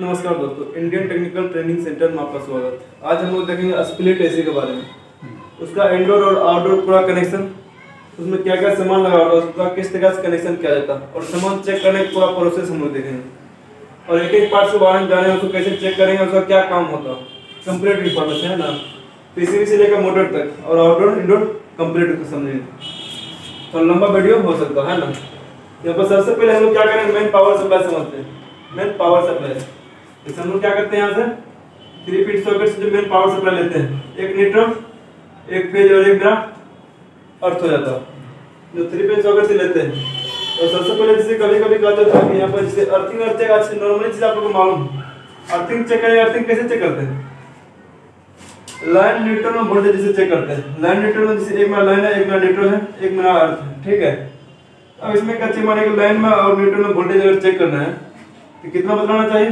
नमस्कार दोस्तों, Indian technical training centre में आपका स्वागत है। आज हम लोग देखेंगे स्प्लिट एसी के बारे में, उसका इंडोर और आउटडोर पूरा कनेक्शन, उसमें क्या क्या सामान लगा हुआ है, उसका किस तरह से कनेक्शन किया जाता है और सामान चेक करने का पूरा प्रोसेस हम लोग देखेंगे। और एक एक पार्ट के बारे में जाने, उसको कैसे चेक करेंगे, उसका क्या काम होता है, कम्प्लीट इन्फॉर्मेशन है ना, PCB से लेकर मोटर तक और आउटडोर इंडोर कम्प्लीट समझेंगे। तो लंबा वीडियो हो सकता है ना। यहाँ पर सबसे पहले हम लोग क्या करेंगे, मेन पावर सप्लाई समझते हैं। मेन पावर सप्लाई जैसे हम लोग क्या करते हैं, यहाँ से 3 फीट सॉकेट से जो मेन पावर सप्लाई लेते हैं, एक न्यूट्रल, एक फेज और एक ग्राउंड अर्थ हो जाता है, जो 3 फीट सॉकेट से लेते हैं। और सबसे पहले जैसे कभी कभी कहते हैं कि यहाँ पर जैसे अर्थिंग अर्थिंग अच्छी नॉर्मली चीज़ आप लोग को मालूम, अर्थिंग चेक करें। अर्थिंग कैसे चेक करते हैं, लाइन न्यूट्रल में वोल्टेज जैसे चेक करते हैं। लाइन न्यूट्रल में जैसे एक मेरा लाइन है, एक मेरा न्यूट्रल है, एक मेरा अर्थ, ठीक है। अब इसमें कच्चे माने को लाइन में और न्यूट्रल में वोल्टेज अगर चेक करना है तो कितना बदलाना चाहिए,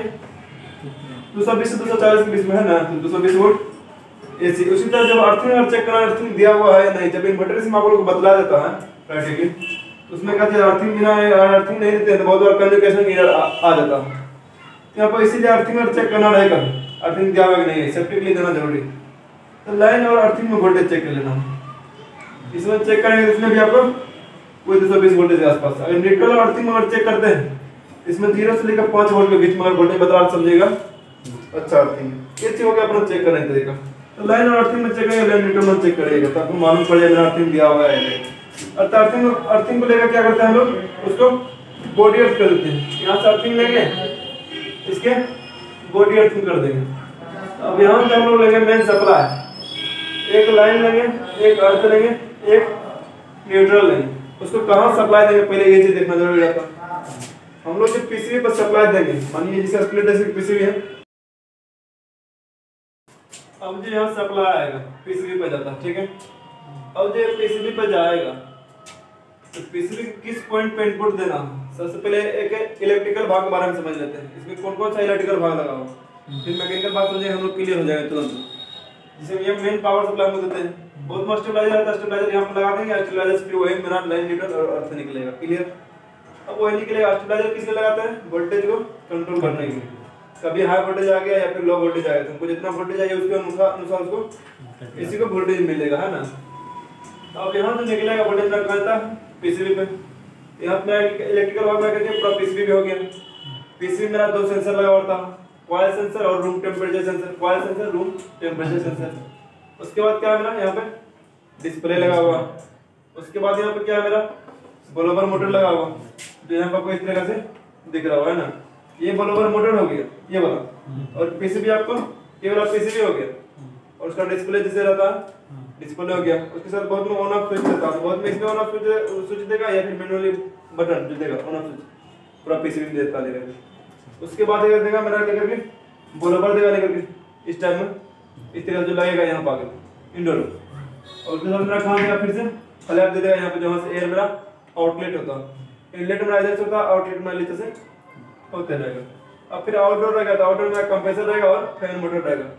220 से 240 के बीच में है ना, तो 220 वोल्ट एसी। उसी तरह जब अर्थिंग चेक करना, अर्थिंग दिया हुआ है नहीं, जब इन्वर्टर से मापल को बदला जाता है प्रैक्टिकली, उसमें कहते हैं अर्थिंग बिना अर्थिंग नहीं देते तो बहुत बार कम्युनिकेशन एरर आ जाता है। यहाँ पर इसीलिए अर्थिंग चेक करना रहेगा, अर्थिंग दिया हुआ कि नहीं, सेफ्टी के लिए देना जरूरी। तो लाइन और अर्थिंग में वोल्टेज चेक कर लेना, इसमें चेक करेंगे इसमें भी आपको 220 वोल्टेज के आसपास। अगर न्यूट्रल और अर्थिंग में चेक करते हैं, इसमें 0 से लेकर 5 वोल्ट के बीच में वोल्टेज बता समझिएगा, अच्छा अर्थिंग। ये चीज हो गया अपना चेक करने का तरीका। तो लाइन और अर्थिंग में चेक करेंगे, लाइन न्यूट्रल में चेक करिएगा तो आपको मालूम पड़ेगा मेरा अर्थिंग दिया हुआ है। अर्थात अर्थिंग को लेकर क्या करते हैं हम लोग, उसको बॉडी अर्थ कर देते हैं। यहाँ से अर्थिंग लेंगे, इसके बॉडी अर्थिंग कर देंगे। अब यहाँ से हम लोग लेंगे मेन सप्लाई, एक लाइन लेंगे, एक अर्थ लेंगे, एक न्यूट्रल लेंगे। उसको कहाँ सप्लाई देंगे पहले ये चीज देखना जरूरी रहता है। हम लोग जब PCB पर सप्लाई देंगे, मानिए जैसे स्प्लिट AC PCB है, अब जो यहाँ सप्लाई आएगा PCB पर जाता है, ठीक है। अब जो PCB पर जाएगा तो PCB किस पॉइंट पे इनपुट देना, सबसे पहले एक इलेक्ट्रिकल भाग के बारे में समझ लेते हैं, इसमें कौन कौन सा इलेक्ट्रिकल भाग लगा हुआ, फिर मैकेनिकल भाग समझेंगे, हम लोग क्लियर हो जाएगा तुरंत। जिसमें ये मेन पावर सप्लाई हम देते हैं, बहुत मस्टरलाइजर है, स्टेबलाइजर यहां पर लगा देंगे, स्टेबलाइजर फिर वही मेरा लाइन न्यूट्रल और अर्थ निकलेगा, क्लियर। अब वही निकलेगा, स्टेबलाइजर किस लिए लगाते हैं, वोल्टेज को कंट्रोल करने के लिए। कभी हाई वोल्टेज आ गया या फिर लो वोल्टेज आ गया, तुमको जितना वोल्टेज आएगा उसके अनुसार उसको एसी को वोल्टेज मिलेगा, है ना। अब यहां से निकलेगा वोल्टेज का कहता PCB पे, यहां पे इलेक्ट्रिकल वायर लगा के पूरा PCB हो गया। PCB मेरा 2 सेंसर लगा हुआ था, कॉइल सेंसर और room temperature sensor. Coil sensor, room temperature sensor. उसके बाद क्या है मेरा, यहाँ पे डिस्प्ले लगा हुआ। उसके बाद यहाँ पे क्या है मेरा, बलोवर मोटर लगा हुआ, जो यहाँ पर आपको इस तरह से दिख रहा हुआ है ना, ये बलोवर मोटर हो गया ये वाला। और PCB आपको ये वाला PCB हो गया, और उसका डिस्प्ले जैसे रहता है, डिस्प्ले हो गया। उसके साथ बहुत में ऑन ऑफ स्विच रहता है, बहुत में इसमें ऑन ऑफ स्विच देगा या फिर मैनुअली बटन जो देगा ऑन ऑफ स्विच, पूरा PCB देता ले करके। उसके बाद ये देगा मेरा लेकर के बलोवर देगा लेकर के इस टाइम में, इस तरह जो लगेगा यहाँ पर इंडोर। और उसके साथ मेरा कहाँ देगा, फिर से फ्लैप दे देगा यहाँ पे, जहाँ से एयर मेरा आउटलेट होता है, इनलेट मेरा इधर से होता है, आउटलेट मेरा नीचे से होते रहेगा। अब फिर आउटडोर रहेगा तो आउटडोर मेरा कंप्रेसर रहेगा और फैन मोटर रहेगा।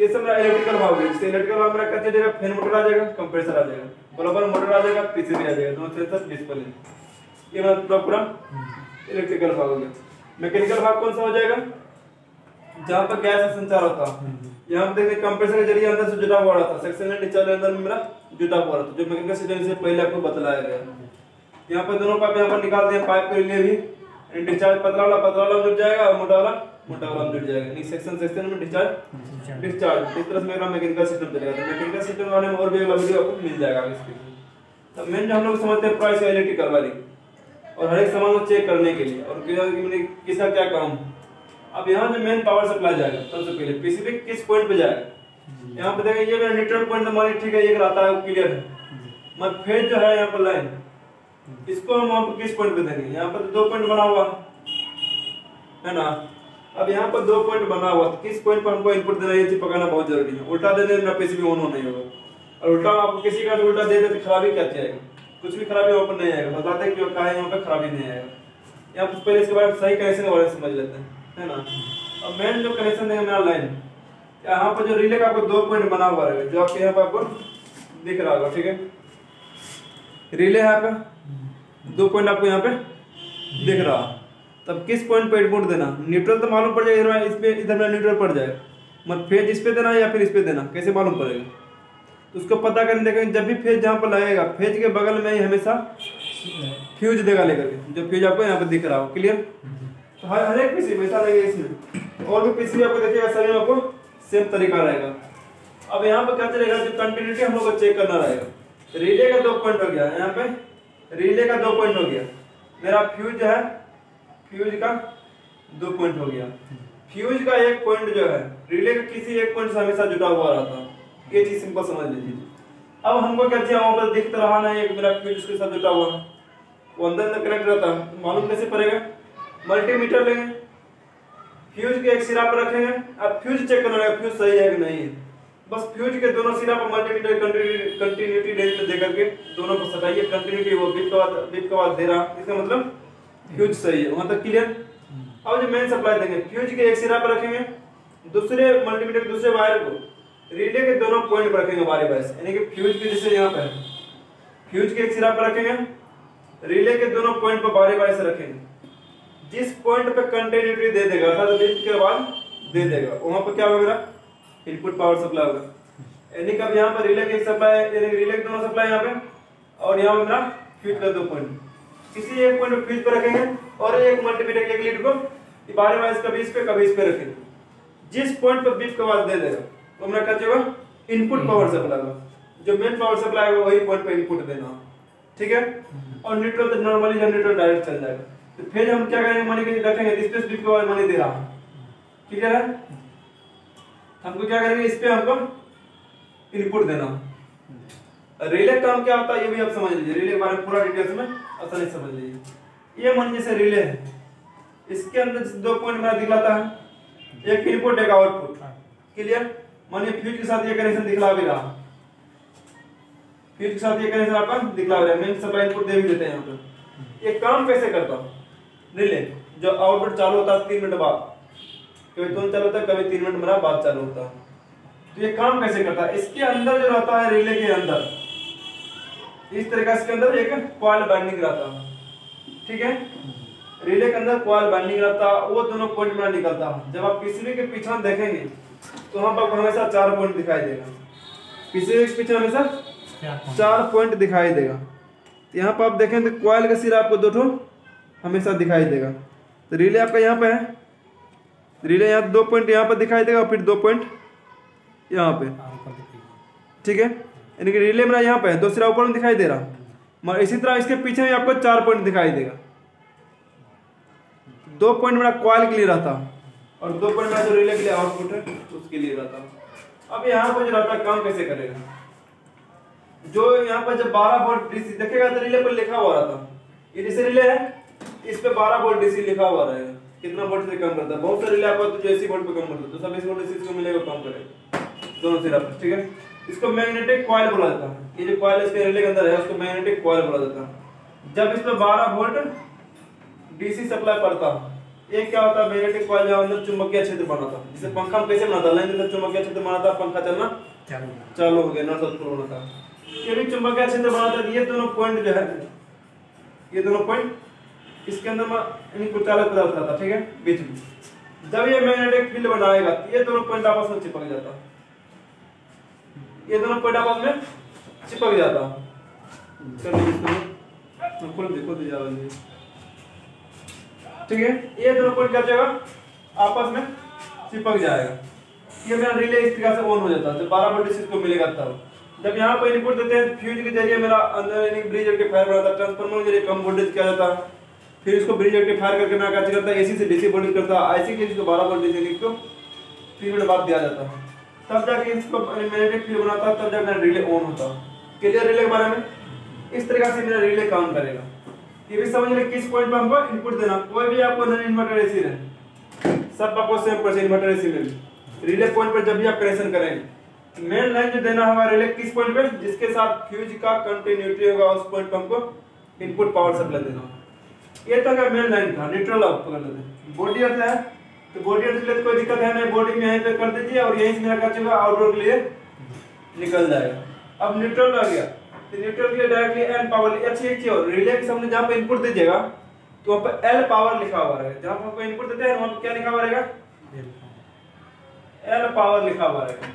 ये सब मेरा इलेक्ट्रिकल भाग है, जिससे इलेक्ट्रिकल भाग मेरा कैसे जाएगा, फैन मोटर आ जाएगा, कंप्रेसर आ जाएगा, बलोबर मोटर आ जाएगा, PCB आ जाएगा, दोनों सेंसर डिस्प्ले। ये मेरा पूरा इलेक्ट्रिकल भाग हो गया। मैकेनिकल भाग कौन सा हो जाएगा, जहाँ पर गैस का संचार होता है। यहाँ देखते हैं कंप्रेसर के जरिए अंदर से जुटा हुआ रहता, सेक्शन में नीचे अंदर में मेरा जुटा हुआ रहता, जो मैकेनिकल सिस्टम से पहले आपको बतलाया गया। यहाँ पर दोनों पाइप यहाँ पर निकालते हैं, पाइप के लिए भी डिस्चार्ज पतला वाला जुट जाएगा और मोटा वाला जुट जाएगा, यानी सेक्शन में डिस्चार्ज। इस तरह से मेरा मैकेनिकल सिस्टम चलेगा। मैकेनिकल सिस्टम वाले में और भी अगला वीडियो आपको मिल जाएगा। तो मेन जो हम लोग समझते हैं प्राइस इलेक्ट्रिकल वाली, और हर एक सामान को चेक करने के लिए और किसका क्या काम। अब यहाँ जो मेन पावर सप्लाई जाएगा, सबसे पहले PCB किस पॉइंट पे जाएगा, यहाँ पे देखिए ये मेरा न्यूट्रल पॉइंट हमारे, ठीक है, ये रहता है, क्लियर है। मत फेज जो है यहाँ पर लाइन, इसको हम आप किस पॉइंट पे देंगे, यहाँ पर 2 पॉइंट बना हुआ है ना। अब यहाँ पर 2 पॉइंट बना हुआ, किस पॉइंट पर हमको इनपुट देना, ये चीज पकड़ना बहुत जरूरी है। उल्टा दे देना PCB ऑन नहीं होगा, और उल्टा आपको किसी का उल्टा दे दे तो खराबी क्या आएगा, कुछ भी खराबी वहाँ पर नहीं आएगा, बताते हैं क्यों कहा है, यहाँ पर खराबी नहीं आएगा। यहाँ पहले इसके बारे में सही कनेक्शन वाले समझ लेते हैं, है ना। अब मेन जो कनेक्शन है मेरा लाइन, यहाँ पर जो रिले का आपको 2 पॉइंट बना हुआ रहेगा, जो आपके यहाँ पर आपको दिख रहा होगा, ठीक है, रिले है आपका 2 पॉइंट आपको यहाँ पे दिख रहा, तब किस पॉइंट पे इनपुट देना। न्यूट्रल तो मालूम पड़ जाएगा, इस पर इधर मेरा न्यूट्रल पड़ जाएगा, मत फेज इस पे देना या फिर इस पे देना, कैसे मालूम पड़ेगा। तो उसको पता करने देखेंगे, जब भी फेज जहाँ पर लगेगा फेज के बगल में ही हमेशा फ्यूज देगा लेकर के, जो फ्यूज आपको यहाँ पर दिख रहा हो। क्लियर। तो हर एक पीसी में ऐसा लगेगा, इसमें और भी पीसी आपको देखिएगा सभी में आपको सेम तरीका रहेगा। अब यहाँ पर क्या चलेगा, जो कंटिन्यूटी हम लोग को चेक करना रहेगा। रिले का 2 पॉइंट हो गया, यहाँ पे रिले का 2 पॉइंट हो गया, मेरा फ्यूज है फ्यूज का 2 पॉइंट हो गया, फ्यूज का 1 पॉइंट जो है रिले का किसी 1 पॉइंट से हमेशा जुटा हुआ रहता है। ये चीज सिंपल समझ लीजिए। अब हमको क्या चाहिए, वहाँ पर दिखता रहा ना एक मेरा फ्यूज उसके साथ जुटा हुआ, वो अंदर तक कनेक्ट रहता है। तो मालूम कैसे पड़ेगा, मल्टीमीटर लेंगे, फ्यूज के एक सिरा पर रखेंगे, अब फ्यूज चेक करना रहेगा फ्यूज सही है कि नहीं है। बस फ्यूज के दोनों सिरा पर मल्टीमीटर कंटिन्यूटी रेंज में दे करके दोनों को सटाइए, कंटिन्यूटी वो बीट का बाद दे रहा, इसका मतलब फ्यूज सही है वहाँ तक। क्लियर। अब जो मेन सप्लाई देंगे फ्यूज के एक सिरा पर रखेंगे, दूसरे मल्टीमीटर के दूसरे वायर को रिले के दोनों पॉइंट पर रखेंगे बारी बारी, यानी कि फ्यूज के जैसे यहाँ पर फ्यूज के एक सिरा पर रखेंगे, रिले के दोनों पॉइंट पर बारी बारी से रखेंगे, जिस पॉइंट पर कंटिन्यूटी दे देगा अर्थात बीट के बाद दे देगा, वहाँ पर क्या होगा इनपुट पावर सप्लाई होगा। यानी कि यहाँ पर रिले की सप्लाई, रिले के दोनों सप्लाई यहाँ पे, और यहाँ पर मेरा फ्यूज का 2 पॉइंट, किसी 1 पॉइंट फ्यूज पर रखेंगे और एक मल्टीमीटर के लीड को बारे वाइज कभी इस पे रखेंगे, जिस पॉइंट पर बीट का आवाज दे देगा तो हमारा क्या होगा इनपुट पावर सप्लाई होगा, जो मेन पावर सप्लाई होगा वही पॉइंट पे इनपुट देना। ठीक है। और न्यूट्रल तो नॉर्मली जनरेटर डायरेक्ट चल जाएगा। तो फिर हम क्या करेंगे, मान लीजिए रखेंगे इस पे बीट का आवाज मान दे रहा हूं, ठीक है ना, हमको क्या करेंगे इस पे हमको इनपुट देना। रिले का काम क्या होता है ये भी आप समझ लीजिए, रिले के बारे में पूरा डिटेल्स में आसानी से समझ लीजिए। ये मान जैसे रिले है, इसके अंदर 2 पॉइंट मेरा दिखलाता है, एक इनपुट एक आउटपुट। क्लियर। मानिए फ्यूज के साथ ये कनेक्शन दिखला भी रहा, फ्यूज के साथ ये कनेक्शन आपका दिखला भी रहा, मेन सप्लाई इनपुट दे भी देते हैं यहाँ पर। ये काम कैसे करता हूँ, रिले जो आउटपुट चालू होता है 3 मिनट बाद, कभी तुरंत चालू होता है कभी 3 मिनट मेरा बाद चालू होता है। तो ये काम कैसे करता है, इसके अंदर जो रहता है रिले के अंदर इस तरीका इसके अंदर एक कॉइल बाइंडिंग रहता है। ठीक है। रिले के अंदर कॉइल बाइंडिंग रहता है, वो दोनों पॉइंट में निकलता है। जब आप पीसीबी के पीछे देखेंगे तो वहाँ पर हमेशा 4 पॉइंट दिखाई देगा, पीसीबी के पीछे हमेशा 4 पॉइंट दिखाई देगा। तो यहाँ पर आप देखें तो कॉइल का सिरा आपको 2 ठो हमेशा दिखाई देगा। तो रिले आपका यहाँ पर है, रिले यहाँ 2 पॉइंट यहाँ पर दिखाई देगा, फिर 2 पॉइंट यहाँ पे। ठीक है। यानी कि रिले मेरा यहाँ पे है, दूसरा ऊपर में दिखाई दे रहा, मगर इसी तरह इसके पीछे भी आपको 4 पॉइंट दिखाई देगा। 2 पॉइंट मेरा कॉइल के लिए रहता और 2 पॉइंट मेरा जो रिले के लिए आउटपुट है उसके लिए रहता। अब यहाँ पर जो रहता काम कैसे करेगा, जो यहाँ पर जब 12 वोल्ट डीसी देखेगा तो रिले पर लिखा हुआ रहता, ये जैसे रिले है इस पर 12 वोल्ट डीसी लिखा हुआ रहेगा, कितना वोल्ट से कम करता है। बहुत सारे रिले आपको जो 80 वोल्ट पे कम करता है, तो सब 80 वोल्ट डीसी को मिलेगा कम करेगा दोनों सिर्फ। ठीक है। इसको मैग्नेटिक कॉइल बोला जाता है, ये जो कॉइल इसके रिले के अंदर है उसको मैग्नेटिक कॉइल बोला जाता है। जब इस पर 12 वोल्ट डीसी सप्लाई पड़ता है, ये क्या होता है मैग्नेटिक कॉइल जो अंदर चुंबकीय क्षेत्र बनाता है, जिसे पंखा में कैसे बनाता है लाइन के चुंबकीय क्षेत्र बनाता है, पंखा चलना चालू हो गया नॉर्थ पोल होता है, ये भी चुंबकीय क्षेत्र बनाता है। ये दोनों पॉइंट जो है ये दोनों पॉइंट इसके अंदर इनको चालक पदार्थ रहता है। ठीक है। बीच में जब ये मैग्नेटिक फील्ड बनाएगा ये दोनों पॉइंट आपस में चिपक जाता, ये दोनों पॉइंट आपस में चिपक जाता। ठीक है। ये दोनों पॉइंट क्या जाएगा आपस में चिपक जाएगा। ये मेरा रिले इस तरह से ऑन हो जाता है, जब 12 वोल्ट इसको मिलेगा तब। जब यहाँ पर इनपुट देते हैं फ्यूज के जरिए मेरा अंदर ब्रिज के फायर बनाता है, ट्रांसफार्मर के जरिए कम वोल्टेज किया जाता है, फिर इसको ब्रिज रेक्टिफायर करके मैं क्या करता है एसी से डीसी वोल्टेज करता है, आईसी के इसको 12 वोल्ट डीसी को 3 मिनट बाद दिया जाता है, तब जाके इसको मैग्नेटिक फील्ड बनाता है, तब जाके मेरा रिले ऑन होता है। क्लियर। रिले के बारे में इस तरीके से मेरा रिले काम करेगा। ये भी समझ लें किस पॉइंट पर हमको इनपुट देना, कोई भी आपको नॉन इन्वर्टर एसी रहे सब आपको सेम पर इन्वर्टर एसी में रिले पॉइंट पर जब भी आप कनेक्शन करेंगे मेन लाइन जो देना होगा रिले किस पॉइंट पर जिसके साथ फ्यूज का कंटिन्यूटी होगा उस पॉइंट पर हमको इनपुट पावर सप्लाई देना। ये तो क्या मेन लाइन था, न्यूट्रल आप पकड़ लेते बॉडी अर्थ है तो बॉडी अर्थ के लिए कोई दिक्कत है नहीं, बॉडी में यहीं पे कर दीजिए और यहीं से मेरा क्या चलेगा आउटडोर के लिए निकल जाएगा। अब न्यूट्रल आ गया तो न्यूट्रल के लिए डायरेक्टली एन पावर अच्छी एक चीज और रिले के सामने जहाँ पे इनपुट दीजिएगा तो वहाँ पर एल पावर लिखा हुआ रहेगा। जहाँ पर आपको इनपुट देते हैं वहाँ पर क्या लिखा हुआ रहेगा, एल पावर लिखा हुआ रहेगा।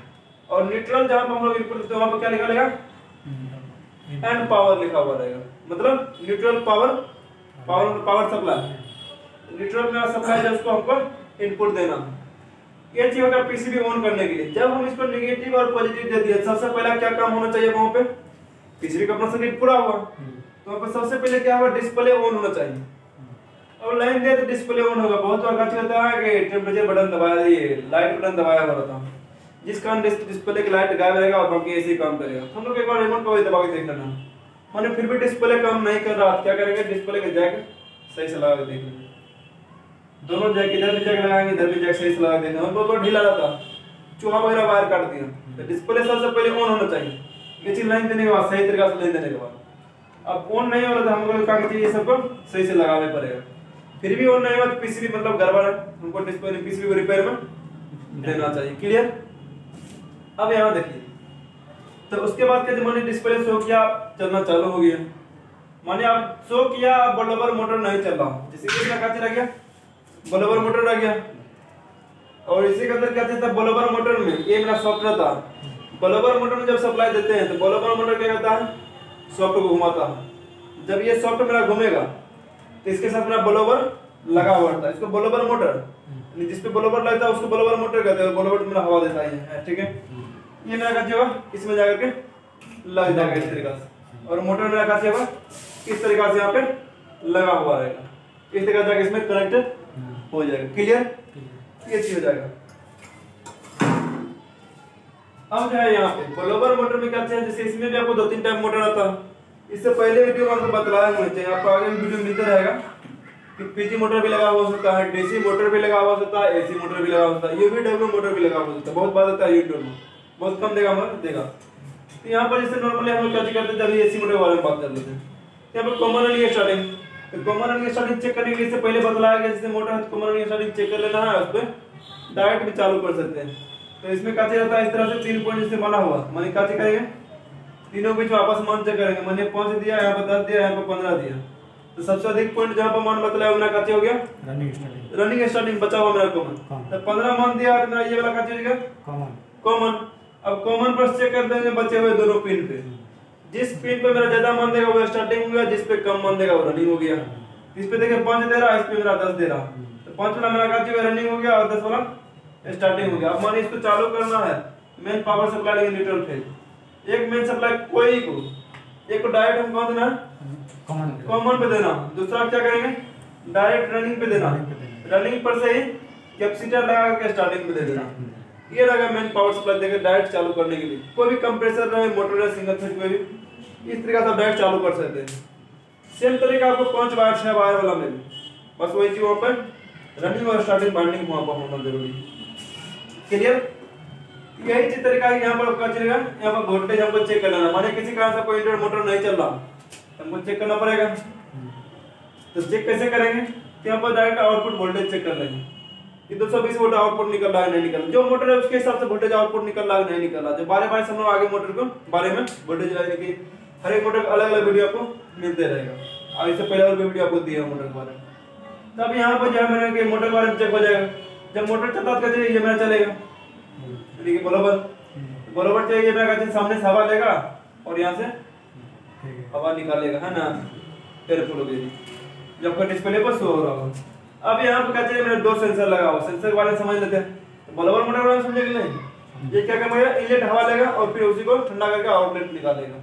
और न्यूट्रल जहाँ पर हम लोग इनपुट देते हैं वहाँ पर क्या लिखा रहेगा, एन पावर लिखा हुआ रहेगा। मतलब neutral power power supply, neutral में सप्लाई है उसको हमको इनपुट देना। ये चीज होगा पीसीबी ऑन करने के लिए। जब हम इसको नेगेटिव और पॉजिटिव दे दिए, सबसे पहला क्या काम होना चाहिए वहाँ पे, पीसीबी का अपना सर्किट पूरा हुआ तो वहाँ पे सबसे पहले क्या हुआ, डिस्प्ले ऑन होना चाहिए। और लाइन दे तो डिस्प्ले ऑन होगा। बहुत बार क्या होता है कि टेम्परेचर बटन दबाया, ये लाइट बटन दबाया हुआ रहता है जिस कारण डिस्प्ले की लाइट गायब रहेगा और बाकी ऐसे ही काम करेगा। हम लोग एक बार रिमोट को भी दबा के देख लेना, मैंने फिर भी डिस्प्ले काम नहीं कर रहा, क्या करेंगे डिस्प्ले के जैक सही से लगा के देख लेंगे। दोनों जैक इधर भी जैक लगाएंगे, इधर भी जैक सही से लगा देंगे। और बहुत ढीला रहता, चूहा वगैरह वायर काट दिया। तो डिस्प्ले सबसे पहले ऑन होना चाहिए, नीचे लाइन देने के बाद सही तरीका से लाइन देने के बाद। अब ऑन नहीं हो रहा था, हम लोग क्या चाहिए ये सबको सही से लगाना पड़ेगा। फिर भी ऑन नहीं हुआ तो पीसीबी मतलब गड़बड़ है, हमको डिस्प्ले पीसीबी को रिपेयर में देना चाहिए। क्लियर। अब यहाँ देखिए, तो उसके बाद क्या मानिए डिस्प्ले शो किया, चलना चालू हो गया। मानिए आप शो किया बल्बर मोटर नहीं चल रहा, जैसे कि इसका क्या रह गया, बल्बर मोटर रह गया। और इसी के अंदर क्या कहते हैं, बल्बर मोटर में ये मेरा सॉफ्ट रहता है। बल्बर मोटर में जब सप्लाई देते हैं तो बल्बर मोटर क्या करता है, सॉफ्ट को घुमाता है। जब ये सॉफ्ट मेरा घूमेगा तो इसके साथ मेरा बल्बर लगा हुआ रहता है, इसको बल्बर मोटर, जिसपे बल्बर लगता है उसको बल्बर मोटर कहते हैं। बल्बर मेरा हवा देता है, ठीक है, ये मेरा क्या होगा इसमें जाकर के लग जाएगा इस तरीका से। और मोटर मेरा क्या होगा इस तरीका से यहाँ पे लगा हुआ रहेगा, इस तरीका जाकर इसमें कनेक्ट हो जाएगा। क्लियर, ये चीज हो जाएगा। अब जो है यहाँ पे बल्बर मोटर में क्या चाहिए, जैसे इसमें भी आपको दो तीन टाइप मोटर आता है, इससे पहले वीडियो में आपको बताया होना चाहिए, आपको आगे वीडियो मिलता रहेगा कि पीजी मोटर भी लगा हुआ हो सकता है, डीसी मोटर भी लगा हुआ हो सकता है, एसी मोटर भी लगा हुआ होता है, यूवीडब्ल्यू मोटर भी लगा हुआ होता है। बहुत बात होता है यूट्यूब में, बहुत कम देगा हमारा देगा। तो यहाँ पर जैसे नॉर्मली हम लोग क्या करते हैं, जब एसी मोटर के बारे में बात कर लेते हैं, यहाँ पर कॉमन एलिया स्टार्टिंग, तो कॉमन एलिया स्टार्टिंग चेक करने के लिए पहले बतलाया गया, जैसे मोटर है तो कॉमन एलिया स्टार्टिंग चेक कर लेना है, उस पर डायरेक्ट भी चालू कर सकते हैं। तो इसमें क्या जाता है, इस तरह से 3 पॉइंट जैसे बना हुआ, मैंने क्या करेंगे तीनों बीच में आपस मान चेक करेंगे। मैंने 5 दिया, यहाँ पर 10 दिया, यहाँ पर 15 दिया। तो सबसे अधिक पॉइंट जहाँ पर मान बतलाया मेरा काचे हो गया रनिंग स्टार्टिंग, बचा हुआ मेरा कॉमन। तो 15 मान दिया तो मेरा ये वाला काचे हो गया कॉमन। अब कॉमन पर चेक कर देंगे बचे हुए दोनों पिन पे, जिस पिन पे मेरा ज्यादा मान देगा वो स्टार्टिंग हो गया, जिस पे कम मान देगा वो रनिंग हो गया। इस पे देखिए 5 दे रहा, इस पे मेरा 10 दे रहा, तो 5 वाला मेरा काची हुआ रनिंग हो गया और 10 वाला स्टार्टिंग हो गया। अब मानिए इसको चालू करना है, मेन पावर सप्लाई लेंगे न्यूट्रल फेज, एक मेन सप्लाई कोई को, एक को डायरेक्ट हम कौन देना है कॉमन पे देना, दूसरा क्या करेंगे डायरेक्ट रनिंग पे देना, रनिंग पर से ही कैपेसिटर लगा के स्टार्टिंग पे दे देना। ये लगा मेन पावर सप्लाई देकर डायरेक्ट चालू करने के लिए, कोई भी कंप्रेसर रहे मोटर या सिंगल फेज कोई भी, इस तरीका से आप डायरेक्ट चालू कर सकते हैं। सेम तरीका आपको 5 वायर 6 वायर वाला में बस वही चीज, वहाँ पर रनिंग और स्टार्टिंग बाइंडिंग वहाँ पर होना जरूरी है। क्लियर, यही चीज तरीका है। यहाँ पर आपका चलेगा, यहाँ पर वोल्टेज हमको चेक करना है, माने किसी कारण से कोई इंटर मोटर नहीं चल रहा, हमको चेक करना पड़ेगा। तो चेक कैसे करेंगे, यहाँ पर डायरेक्ट आउटपुट वोल्टेज चेक कर लेंगे, 220 वोल्ट आउटपुट निकल रहा है नहीं निकल रहा, जो मोटर है उसके हिसाब से वोल्टेज आउटपुट निकल रहा है नहीं निकल रहा। जो बारे हम लोग आगे मोटर को बारे में वोल्टेज लगाने के हर एक मोटर का अलग अलग वीडियो आपको मिलते रहेगा, और इससे पहले और भी वीडियो आपको दिया है मोटर के बारे में। तब यहाँ पर जो है मैंने मोटर के बारे में चेक हो जाएगा, जब मोटर चलता तो कहते ये मेरा चलेगा, ठीक है, बराबर बराबर चलेगा, मेरा कहते सामने से हवा लेगा और यहाँ से हवा निकालेगा, है ना, केयरफुल हो गई जब कोई डिस्प्ले पर शो हो रहा होगा। अब यहाँ पे कहते हैं मेरा 2 सेंसर लगा हुआ, सेंसर के बारे में समझ लेते हैं। तो बल्बर मोटर वाले समझे कि नहीं, ये क्या करेगा इनलेट हवा लेगा और फिर उसी को ठंडा करके आउटलेट निकालेगा।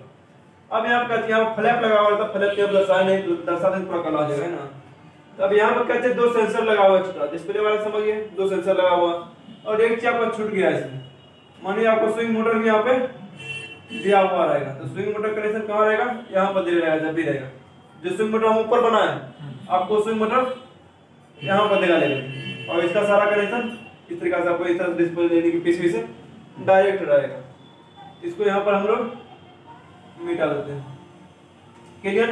अब यहाँ पे कहते हैं फ्लैप लगा हुआ था, फ्लैप के दर्शाए नहीं दर्शा नहीं पूरा कला हो जाएगा, है ना। तो अब यहाँ पर कहते हैं 2 सेंसर लगा हुआ एक्स्ट्रा, डिस्प्ले वाले समझिए 2 सेंसर लगा हुआ, और एक चीज आपका छूट गया इसमें, मानिए आपको स्विंग मोटर भी यहाँ पे दिया हुआ रहेगा। तो स्विंग मोटर कनेक्शन कहाँ रहेगा, यहाँ पर दे रहेगा, जब भी रहेगा जो स्विंग मोटर हम ऊपर बनाए आपको स्विंग मोटर यहाँ पर देगा लेगा, और इसका सारा कनेक्शन इस तरीका से आपको इस तरह डिस्प्ले यानी कि पीसीबी से डायरेक्ट रहेगा। इसको यहाँ पर हम लोग मिटा देते हैं, क्लियर।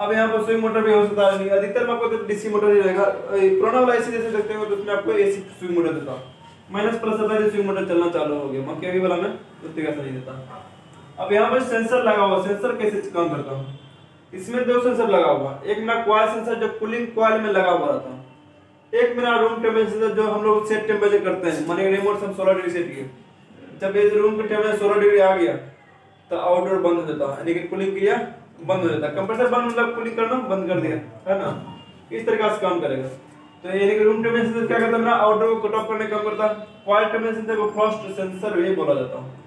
अब यहाँ पर स्विंग मोटर भी हो सकता है, अधिकतर में आपको तो डीसी मोटर ही रहेगा, पुराना वाला एसी जैसे देखते हैं तो उसमें आपको एसी स्विंग मोटर देता, -+ होता है, स्विंग मोटर चलना चालू हो गया, मक्के वाला में उस तरीका से नहीं देता। अब यहाँ पर सेंसर लगा हुआ, सेंसर कैसे काम करता हूँ, इसमें दो सेंसर लगा हुआ, एक मेरा कॉइल सेंसर जो कूलिंग कॉइल में लगा हुआ रहता है, एक मेरा रूम टेम्परेचर सेंसर जो हम लोग सेट टेम्परेचर करते हैं, माने रिमोट से हम 16 डिग्री सेट किए, जब इस रूम का टेम्परेचर 16 डिग्री आ गया तो आउटडोर बंद हो जाता है, लेकिन कूलिंग क्रिया बंद हो जाता है। कंप्रेसर बंद मतलब कूलिंग करना बंद कर दिया, है ना, इस तरीके से काम करेगा। तो यानी कि रूम टेम्परेचर सेंसर क्या करता है, मेरा आउटडोर को कट ऑफ करने का काम करता है। कॉइल टेम्परेचर सेंसर को फ्रॉस्ट सेंसर भी बोला जाता है।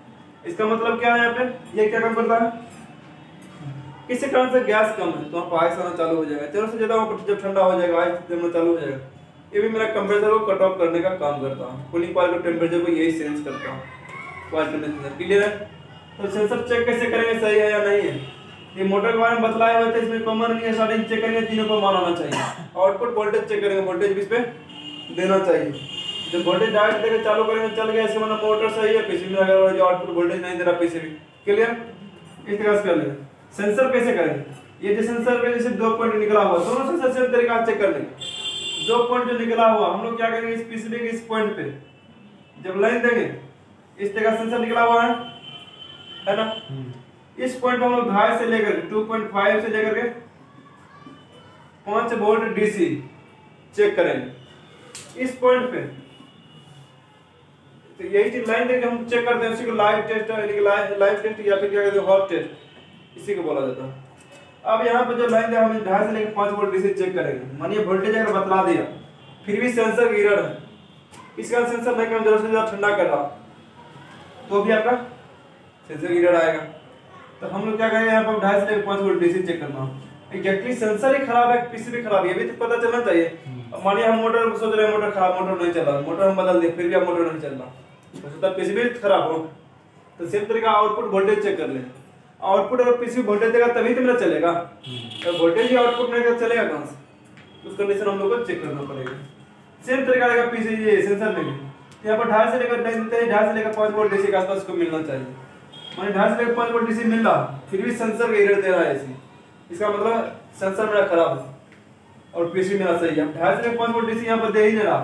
इसका मतलब क्या है, यहाँ पे ये क्या काम करता है, किसी कारण से गैस कम है तो वहाँ आइस आना चालू हो जाएगा, चलो से ज़्यादा वहाँ जब ठंडा हो जाएगा आइस जमना चालू हो जाएगा। ये भी मेरा कंप्रेसर को कट ऑफ करने का काम करता हूँ, कूलिंग कॉइल के टेम्परेचर को यही सेंस करता हूँ, कॉइल टेम्परेचर। क्लियर है? तो सेंसर चेक कैसे करेंगे सही है या नहीं है, ये मोटर के बारे में बतलाए हुए थे, इसमें कॉमन नहीं है, स्टार्टिंग चेक करेंगे तीनों को मान होना चाहिए, आउटपुट वोल्टेज चेक करेंगे, वोल्टेज भी इस पर देना चाहिए, जब वोल्टेज डायरेक्ट देकर चालू करेंगे चल गया, इसका मतलब मोटर सही है, पीसीबी अगर आउटपुट वोल्टेज नहीं दे रहा पीसीबी। क्लियर? इस तरह से कर लेंगे। सेंसर कैसे करेंगे, ये जो सेंसर में जैसे 2 पॉइंट निकला हुआ, दोनों सेंसर सेम तरीका से चेक कर लेंगे। 2 पॉइंट जो निकला हुआ हम लोग क्या करेंगे, इस पीसीबी के इस पॉइंट पे जब लाइन देंगे, इस तरह सेंसर निकला हुआ है ना, इस पॉइंट पे हम लोग 2.5 से लेकर 2.5 से लेकर के 5 वोल्ट डीसी चेक करेंगे इस पॉइंट पे। तो यही चीज लाइन देकर हम चेक करते हैं, उसी को लाइव टेस्ट या फिर क्या कहते हैं हॉट टेस्ट, इसी को बोला जाता है। अब यहाँ पर जो लाइन है हम 2.5 से लेकर 5 वोल्ट डीसी चेक करेंगे, मानिए वोल्टेज अगर बतला दिया फिर भी सेंसर एरर है, इसका सेंसर नहीं कम जरूर से ठंडा कर रहा तो भी आपका सेंसर एरर आएगा। तो हम लोग क्या करेंगे, यहाँ पर 2.5 से लेकर 5 वोल्ट डीसी चेक करना, एक्जैक्टली सेंसर ही खराब है पीसीबी खराब है, ये भी तो पता चलना चाहिए। अब मानिए हम मोटर को सोच रहे हैं मोटर खराब, मोटर नहीं चल रहा, मोटर हम बदल दिए फिर भी मोटर नहीं चल रहा, पीसीबी खराब हो, तो सेम तरीका आउटपुट वोल्टेज चेक कर लें, आउटपुट और पीसीबी वोल्टेज देगा तभी तो मेरा चलेगा, तो वोल्टेज ही आउटपुट नहीं देगा चलेगा कहाँ से, उस कंडीशन हम लोग को चेक करना पड़ेगा। सेम तरीका रहेगा पीसीबी सेंसर में, यहाँ पर 2.5 से लेकर 5 वोल्ट डीसी के आसपास को मिलना चाहिए, माने 2.5 से लेकर 5 वोल्ट डीसी मिल रहा फिर भी सेंसर का एरर दे रहा है ऐसी, इसका मतलब सेंसर मेरा खराब है और पीसीबी मेरा सही है। 2.5 से लेकर 5 वोल्ट डीसी यहाँ पर दे ही नहीं रहा,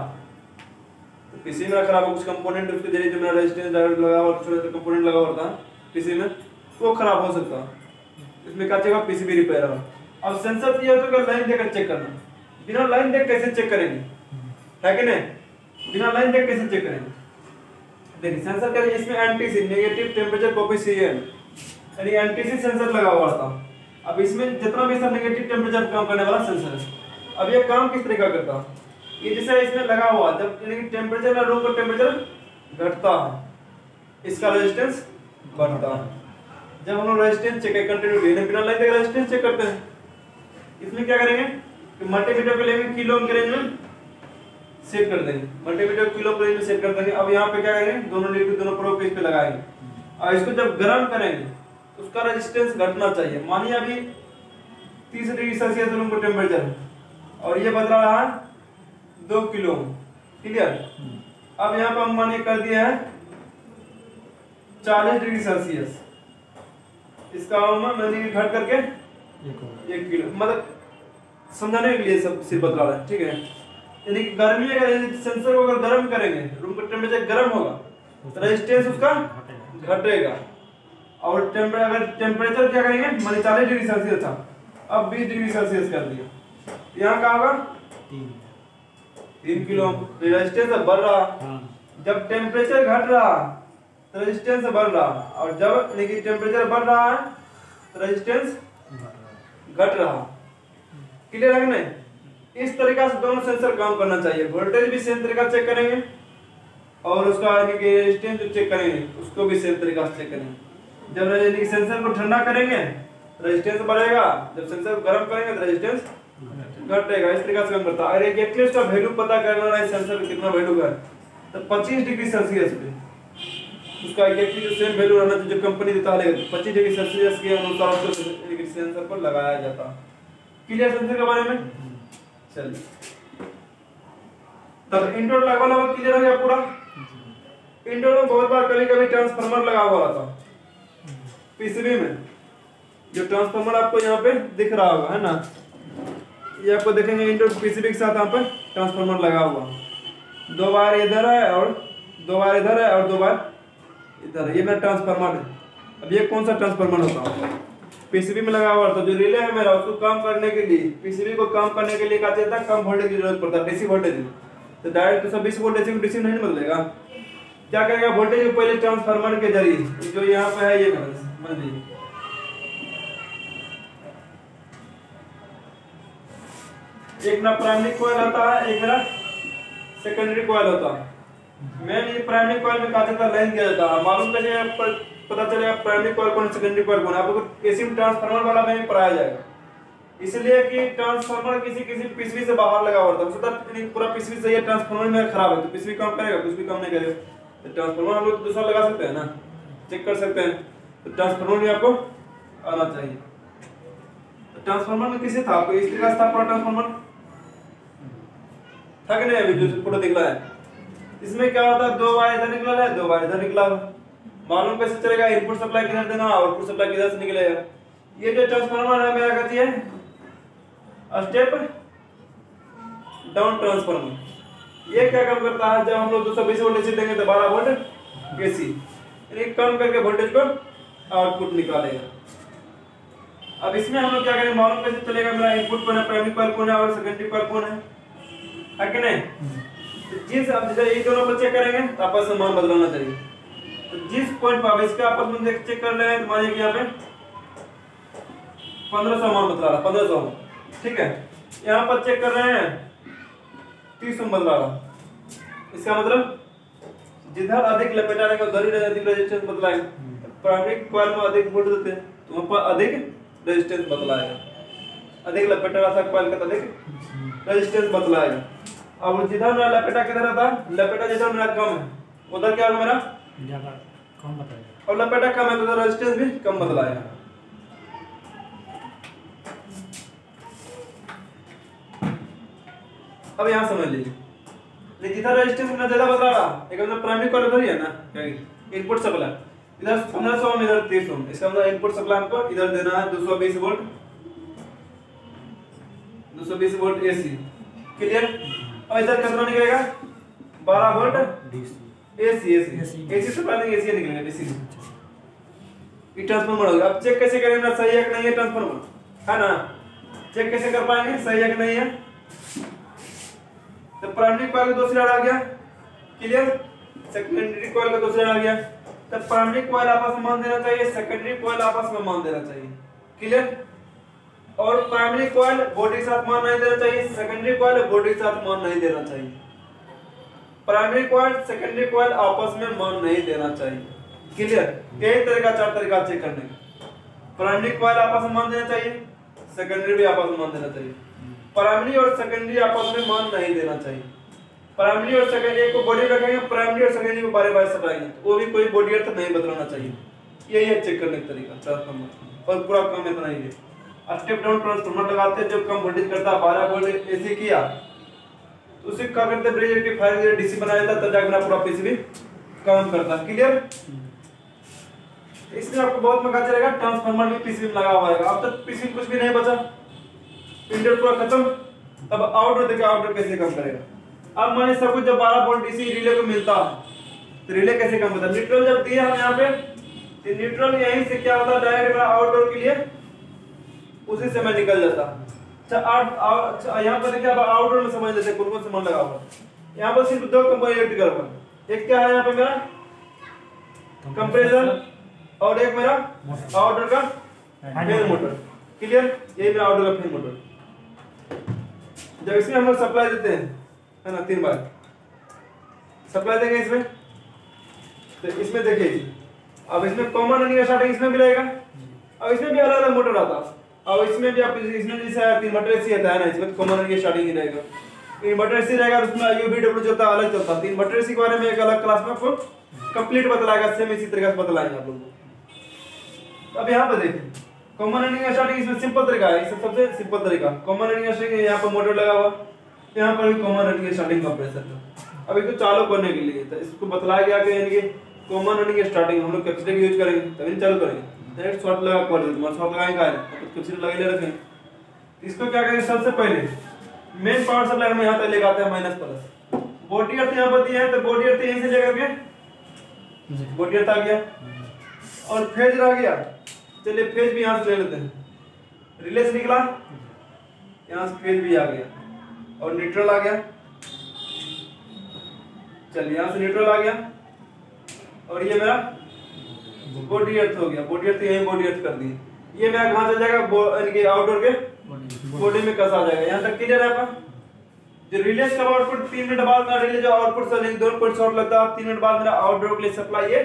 पीसीबी मेरा खराब है, कुछ कंपोनेंट उसके जरिए जो मेरा रेजिस्टेंस डायोड लगा हुआ और कंपोनेंट लगा हुआ था पीसीबी में वो खराब हो सकता है, इसमें क्या चेक पीसीबी रिपेयर होगा। अब सेंसर दिया तो लाइन देकर चेक करना, बिना लाइन देख कैसे चेक करेंगे, है कि नहीं, बिना लाइन देख कैसे चेक करेंगे। देखिए सेंसर क्या है, इसमें एनटीसी नेगेटिव टेम्परेचर कोफिशिएंट यानी एनटीसी सेंसर लगा हुआ था। अब इसमें जितना भी सब नेगेटिव टेम्परेचर काम करने वाला सेंसर है। अब ये काम किस तरीका करता, ये जैसे इसमें लगा हुआ जब टेम्परेचर या रूम का टेम्परेचर घटता है इसका रेजिस्टेंस बढ़ता है, जब हम लोग रेजिस्टेंस चेक कंटिन्यू बिना लाइन देखे रेजिस्टेंस चेक करते हैं, इसमें क्या करेंगे कि मल्टीमीटर को लेंगे किलो के रेंज में सेट कर देंगे, मल्टीमीटर किलो के रेंज में सेट कर देंगे। अब यहाँ पे क्या करेंगे, दोनों नेगेटिव दोनों प्रोब पे इस पे लगाएंगे और इसको जब गर्म करेंगे तो उसका रेजिस्टेंस घटना चाहिए। मानिए अभी 30 डिग्री सेल्सियस रूम का टेम्परेचर और ये बदला रहा है 2 किलो। क्लियर? अब यहाँ पर हम मानिए कर दिया है 40 डिग्री सेल्सियस, इसका मैंने घट करके 1 किलो, मतलब समझाने के लिए सब सिर्फ बतला रहा है, ठीक है। यानी कि गर्मी अगर सेंसर को अगर गर्म करेंगे, रूम का टेम्परेचर गर्म होगा तो रेजिस्टेंस उसका घटेगा, और अगर टेम्परेचर क्या करेंगे, मान 40 डिग्री सेल्सियस था अब 20 डिग्री सेल्सियस कर दिया, यहाँ क्या होगा 3 किलो, रेजिस्टेंस बढ़ रहा। जब टेम्परेचर घट रहा रेजिस्टेंस बढ़ रहा, और जब लेकिन टेम्परेचर बढ़ रहा है तो रेजिस्टेंस घट रहा। क्लियर है नहीं? इस तरीका से दोनों सेंसर काम करना चाहिए, वोल्टेज भी सेम तरीका चेक करेंगे और उसका यानी कि रेजिस्टेंस जो चेक करेंगे उसको भी सेम तरीका से चेक करेंगे। जब यानी सेंसर को ठंडा करेंगे तो रेजिस्टेंस बढ़ेगा, जब सेंसर को गर्म करेंगे तो रेजिस्टेंस घटेगा, इस तरीका से काम करता है। अगर एक एक्लिस्ट का वैल्यू पता करना है सेंसर कितना वैल्यू है, तो 25 डिग्री सेल्सियस पे उसका एग्जैक्टली जो सेम वैल्यू रहना चाहिए जो कंपनी देता है, 25 डिग्री सेल्सियस के अनुसार उसको सेंसर पर लगाया जाता। क्लियर सेंसर के बारे में? चलिए तब इंडोर लगवाना वो क्लियर हो गया पूरा। इंडोर में बहुत बार कभी कभी ट्रांसफार्मर लगा हुआ रहता पीसीबी में, जो ट्रांसफार्मर आपको यहाँ पे दिख रहा होगा, है ना, ये आपको देखेंगे इंडोर पीसीबी के साथ यहाँ पे ट्रांसफार्मर लगा हुआ, 2 बार इधर है और 2 बार इधर है और 2 बार इधर, ये मेरा ट्रांसफार्मर है। अब ये कौन सा ट्रांसफार्मर होता है, पीसीबी में लगा हुआ था, जो रिले है मेरा उसको कम करने के लिए, पीसीबी को कम करने के लिए क्या चाहिए था, कम वोल्टेज की जरूरत पड़ता है, डीसी वोल्टेज। तो डायरेक्ट 220 वोल्ट डीसी में डीसी नहीं बदलेगा, क्या करेगा वोल्टेज को पहले ट्रांसफार्मर के जरिए, जो यहाँ पे है ये समझ लीजिए, एक ना प्राइमरी कॉइल होता है, एक ना सेकेंडरी कॉइल होता है। मेन ये प्राइमरी कॉइल में कहा जाता है लाइन दिया जाता है, मालूम चलेगा पता चलेगा प्राइमरी कॉइल कौन सेकेंडरी कॉइल कौन, आपको एसी में ट्रांसफार्मर वाला में पढ़ाया जाएगा, इसलिए कि ट्रांसफार्मर किसी किसी पीसीबी से बाहर लगा हुआ होता है, पूरा पीसीबी सही है ट्रांसफार्मर में खराब है तो पीसीबी काम करेगा, कुछ भी काम नहीं करेगा। ट्रांसफार्मर हम लोग दूसरा लगा सकते हैं ना, चेक कर सकते हैं, तो ट्रांसफार्मर में आपको आना चाहिए। ट्रांसफार्मर में किसी था आपको इस तरह था पूरा ट्रांसफार्मर था कि नहीं, अभी जो फोटो दिख रहा है इसमें क्या होता है, दो वायर इधर निकला है, दो वायर इधर निकला है, मालूम कैसे चलेगा इनपुट सप्लाई किधर देना, आउटपुट सप्लाई किधर से निकलेगा। ये जो ट्रांसफार्मर है मेरा कहती है स्टेप डाउन ट्रांसफार्मर, ये क्या काम करता है, जब हम लोग 220 वोल्ट से देंगे तो 12 वोल्ट एसी कम करके वोल्टेज को आउटपुट निकालेगा। अब इसमें हम लोग क्या करेंगे, मालूम कैसे चलेगा मेरा इनपुट कौन है, प्राइमरी कॉइल कौन है और सेकेंडरी कॉइल कौन है, जिस आप ये दोनों बच्चे करेंगे तो आपस में मान बदलना चाहिए। तो जिस पॉइंट पर आप इसका आपस में चेक कर रहे हैं, मान यहाँ पे 1500 मान बदला रहा, 1500 ठीक है, यहाँ पर चेक कर रहे हैं 300 बदला रहा, इसका मतलब जिधर अधिक लपेटा रहेगा उधर ही अधिक रेजिस्टेंस बदलाएगा, प्राइमरी कॉइल में अधिक वोल्ट देते हैं तो वहाँ पर अधिक रेजिस्टेंस बदलाएगा, अधिक लपेटा रहा था कॉइल का अधिक रेजिस्टेंस बदलाएगा। अब जिधर मेरा लपेटा किधर रहता है, लपेटा जिधर मेरा कम है उधर क्या होगा मेरा ज्यादा कम बताएगा, और लपेटा कम है तो उधर रेजिस्टेंस भी कम बदलाएगा। अब यहाँ समझ लीजिए, जिधर रेजिस्टेंस मेरा ज्यादा बदला रहा, एक प्राइमरी कॉइल उधर ही है ना, इनपुट सप्लाई इधर 1500 इधर 300, इसका मतलब इनपुट सप्लाई हमको इधर देना है 220 वोल्ट, 220 वोल्ट एसी, क्लियर। अब इधर कितना निकलेगा 12 वोल्ट एसी, एसी से पहले एसी निकलेगा, डीसी ये ट्रांसफार्मर होगा। अब चेक कैसे करेंगे सही है कि नहीं है ट्रांसफार्मर, है ना, चेक कैसे कर पाएंगे सही है कि नहीं है, तो प्राइमरी कॉइल का दूसरा आ गया क्लियर, सेकेंडरी कॉइल का दूसरा आ गया, तो प्राइमरी कॉइल आपस में मान देना चाहिए, सेकेंडरी कॉइल आपस में मान देना चाहिए क्लियर, और प्राइमरी कॉइल बॉडी के साथ मान नहीं देना चाहिए, सेकेंडरी कॉइल बॉडी के साथ मान नहीं देना चाहिए, प्राइमरी कॉइल सेकेंडरी कॉइल आपस में मान नहीं देना चाहिए क्लियर। यही तरीका चार तरीका चेक करने का, प्राइमरी कॉइल आपस में मान देना चाहिए, सेकेंडरी भी आपस में मान देना चाहिए, प्राइमरी और सेकेंडरी आपस में मान नहीं देना चाहिए, प्राइमरी और सेकेंडरी को बॉडी रखेंगे, प्राइमरी और सेकेंडरी को बारे सटाएंगे वो भी कोई बॉडी अर्थ नहीं बदलना चाहिए, यही है चेक करने का तरीका ट्रांसफार्मर। और पूरा काम इतना ही है, स्टेप डाउन ट्रांसफार्मर लगाते हैं, जब कम वोल्टेज करता 12 वोल्ट एसी किया तो उसे क्या करते हैं ब्रिज के फायर डीसी बना देता, तब जाकर पूरा पीसीबी काम करता क्लियर। इसमें आपको बहुत मजा चलेगा, ट्रांसफार्मर भी पीसीबी में लगा हुआ है, अब तक पीसीबी कुछ भी नहीं बचा, इंडर पूरा खत्म, तब आउटडोर देखिए आउटडोर कैसे काम करेगा। अब माने सब कुछ जब 12 वोल्ट डीसी रिले को मिलता है तो रिले कैसे काम करता है, न्यूट्रल जब दिया हम यहाँ पे न्यूट्रल यहीं से क्या होता है डायरेक्ट आउटडोर के लिए उसी समय निकल जाता। अच्छा यहाँ पर देखिए आप आउटडोर में समझ लेते हैं कौन कौन सा मान लगा हुआ, यहाँ पर सिर्फ दो कंपोनेंट करवा, एक क्या है यहाँ पे मेरा कंप्रेसर और एक मेरा आउटडोर का फैन मोटर क्लियर, यही मेरा आउटडोर का फैन मोटर। जब इसमें हम लोग सप्लाई देते हैं है ना, 3 बार सप्लाई देंगे इसमें, तो इसमें देखिए अब इसमें कॉमन रनिंग स्टार्टिंग इसमें भी रहेगा, अब इसमें भी अलग अलग मोटर आता, और इसमें भी आप इसमें जैसे इन्वर्टर एसी आता है ना, इसमें कॉमन ये स्टार्टिंग ही रहेगा, इन्वर्टर एसी रहेगा उसमें यूबीडब्ल्यू चलता है अलग चलता है, इन्वर्टर एसी के बारे में एक अलग क्लास में आपको कंप्लीट बतलाएगा, सेम इसी तरीके से बतलाएंगे आप लोगों को। अब यहाँ पे देखिए कॉमन रनिंग स्टार्टिंग इसमें सिंपल तरीका है, इसमें सबसे सिंपल तरीका कॉमन रनिंग स्टार्टिंग, यहाँ पर मोटर लगा हुआ, यहाँ पर भी कॉमन रनिंग स्टार्टिंग कंप्रेसर था। अब इसको चालू करने के लिए तो इसको बतलाया गया कि यानी कि कॉमन रनिंग स्टार्टिंग हम लोग कैपेसिटर यूज करेंगे तभी चालू करेंगे, डायरेक्ट शॉर्ट लगा कॉलेज में शॉर्ट लगाएंगे तो कुछ लगा ले रखें। इसको क्या करेंगे सबसे पहले मेन पावर सप्लाई हम यहाँ तक ले जाते हैं -+, बॉडी अर्थ यहाँ पर दिया है तो बॉडी अर्थ यहीं से लेकर के बॉडी अर्थ आ गया और फेज रह गया चलिए फेज भी यहाँ से ले लेते हैं, रिले से निकला, यहाँ से फेज भी आ गया और न्यूट्रल आ गया। चलिए यहाँ से न्यूट्रल आ गया और ये मेरा बॉडी अर्थ हो गया, बॉडी अर्थ यही बॉडी अर्थ कर दी। ये मेरा कहाँ से जाएगा, आउटडोर के बॉडी में कसा जाएगा। यहाँ तक क्लियर है आपका। जो रिले का आउटपुट 3 मिनट बाद मेरा रिले जो आउटपुट से दोनों पॉइंट शॉर्ट लगता, 3 मिनट बाद मेरा आउटडोर के लिए सप्लाई ये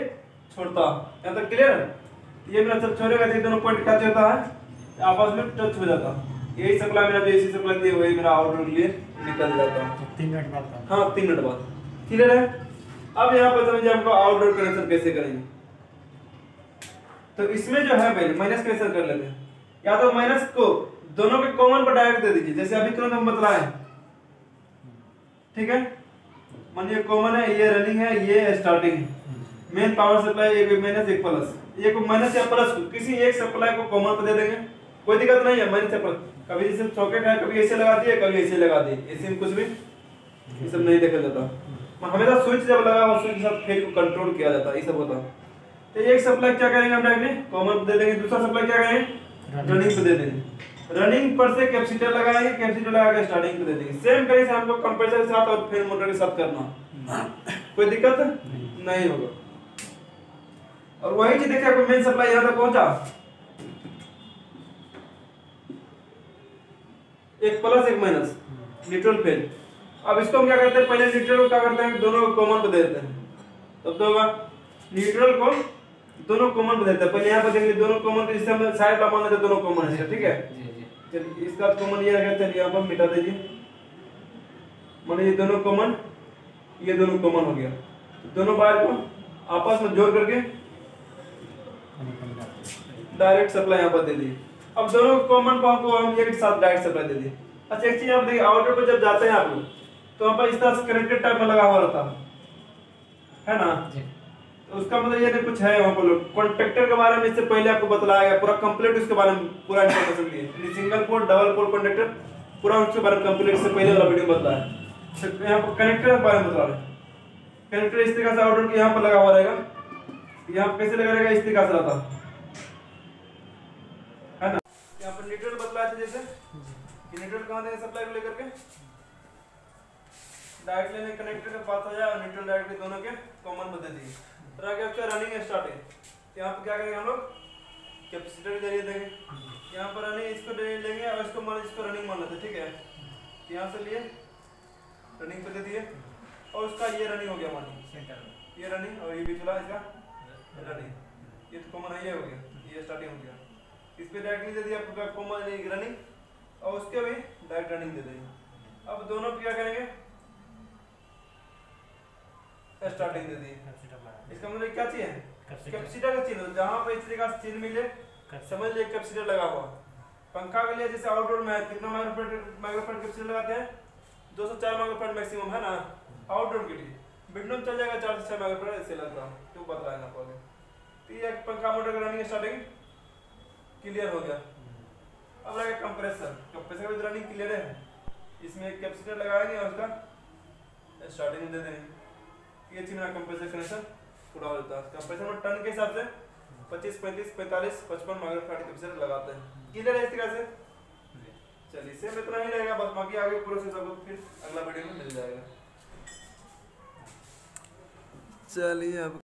छोड़ता। यहाँ तक क्लियर है। ये मेरा सब छोड़ेगा तो दोनों पॉइंट टच होता है, आपस में टच हो जाता है। यही सप्लाई मेरा जो इसी सप्लाई दी वही मेरा आउटडोर के लिए निकल जाता है 3 मिनट बाद। हाँ 3 मिनट बाद, क्लियर है। अब यहाँ पर समझिए हमको आउटडोर कनेक्शन कैसे करेंगे। तो इसमें जो है पहले माइनस कनेक्शन कर लेते हैं, या तो माइनस को दोनों के कॉमन पर डायरेक्ट दे दीजिए, जैसे अभी तुरंत हम बतलाए, ठीक है। मान ये कॉमन है, ये रनिंग है, ये स्टार्टिंग है। मेन पावर सप्लाई एक माइनस एक प्लस, ये को माइनस या प्लस किसी एक सप्लाई को कॉमन पर दे देंगे, कोई दिक्कत नहीं है। माइनस या प्लस, कभी जैसे सॉकेट है, कभी ऐसे लगा दिए, कभी ऐसे लगा दिए, ऐसे में कुछ भी ये सब नहीं देखा जाता। हमेशा स्विच जब लगा हुआ स्विच के साथ फेज को कंट्रोल किया जाता है, ये सब होता है। तो एक सप्लाई क्या करेंगे हम डायरेक्टली कॉमन पर दे देंगे, दूसरा सप्लाई क्या करेंगे रनिंग पर दे देंगे। रनिंग पर से कैपेसिटर लगाएंगे, कैपेसिटर लगा के स्टार्टिंग पर दे देंगे। सेम तरह से हमको कंप्रेसर के साथ और फैन मोटर के साथ करना, कोई दिक्कत नहीं होगा। और वही चीज देखिए मेन सप्लाई यहां तक पहुंचा, एक प्लस एक माइनस न्यूट्रल फेज। अब इसको हम क्या करते हैं, पहले न्यूट्रल को क्या करते हैं दोनों को कॉमन पर देते हैं, तब तो होगा। न्यूट्रल को दोनों कॉमन पर देते हैं, पहले यहाँ पर देख लीजिए दोनों कॉमन पर, जिससे हम साइड का मान लेते दोनों कॉमन है, ठीक है। चलिए इसका कॉमन ये रखा, चलिए यहाँ पर मिटा दीजिए, मान ये दोनों कॉमन, ये दोनों कॉमन हो गया। दोनों वायर को आपस में जोड़ करके डायरेक्ट सप्लाई यहाँ पर दे दी। अब दोनों कॉमन पंप को हम एक साथ डायरेक्ट सप्लाई दे दी। अच्छा एक चीज आप देखिए, आउटर पर जब जाते हैं आप लोग तो हम इस तरह से कनेक्टेड टाइप में लगा हुआ रहता है ना, तो उसका मतलब ये कुछ है वहाँ पर। लोग कॉन्ट्रेक्टर के बारे में इससे पहले आपको बताया गया पूरा कंप्लीट, उसके बारे में पूरा इन्फॉर्मेशन दिए, single pole double pole contractor पूरा उसके बारे में कंप्लीट इससे पहले वाला वीडियो बताया है। यहाँ पर कनेक्टर के बारे में बता रहे हैं, कनेक्टर इस तरीके से आउटर के यहाँ पर लगा हुआ रहेगा, यहाँ कैसे लगा रहेगा इस तरीके से रहता है ना। यहाँ पर न्यूट्रल बदला था, जैसे कि न्यूट्रल कहाँ देंगे सप्लाई को लेकर के डायरेक्टली में कनेक्टर के पास आ जाए और न्यूट्रल डायरेक्टली दोनों के कॉमन बदल दिए। तो आगे आपका रनिंग स्टार्टिंग, यहाँ पर क्या करेंगे हम लोग कैपेसिटर के जरिए देंगे, यहाँ पर रनिंग इसको लेंगे और इसको मान इसको रनिंग मान लेते, ठीक है। यहाँ से लिए रनिंग पे दे दिए और उसका ये रनिंग हो गया, मान ये रनिंग और ये भी चला इसका रनिंग, ये तो कॉमन है, ये हो गया, ये स्टार्टिंग हो गया। इस पर डायरेक्टली दे दिया आपको कॉमन रनिंग और उसके भी डायरेक्ट रनिंग दे देंगे। अब दोनों क्या करेंगे स्टार्टिंग दे दिए। इसका मतलब क्या चीज है, कैपेसिटर का चिन्ह, जहाँ पर इस तरीके से चिन्ह मिले समझ लिया कैपेसिटर लगा हुआ। पंखा के लिए जैसे आउटडोर में कितना माइक्रोफोन कैपेसिटर लगाते हैं, 204 माइक्रोफोन मैक्सिमम है ना आउटडोर के लिए, मिनिमम चल जाएगा 4 से 6 माइक्रोफोन ऐसे लगता है, तो बता देना पड़ेगा। पंखा मोटर का रनिंग स्टार्टिंग क्लियर हो गया। अब लगा कंप्रेसर, कंप्रेसर भी रनिंग क्लियर है, इसमें एक कैपेसिटर लगाएंगे और उसका स्टार्टिंग दे देंगे। ये चीज मेरा कंप्रेसर कनेक्शन पूरा हो जाता है। कंप्रेसर में टन के हिसाब से 25 35 45 55 माइक्रोफाइड कैपेसिटर लगाते हैं, क्लियर है इस तरह से। चलिए सिर्फ इतना ही रहेगा बस, बाकी आगे प्रोसेस आपको फिर अगला वीडियो में मिल जाएगा। चलिए अब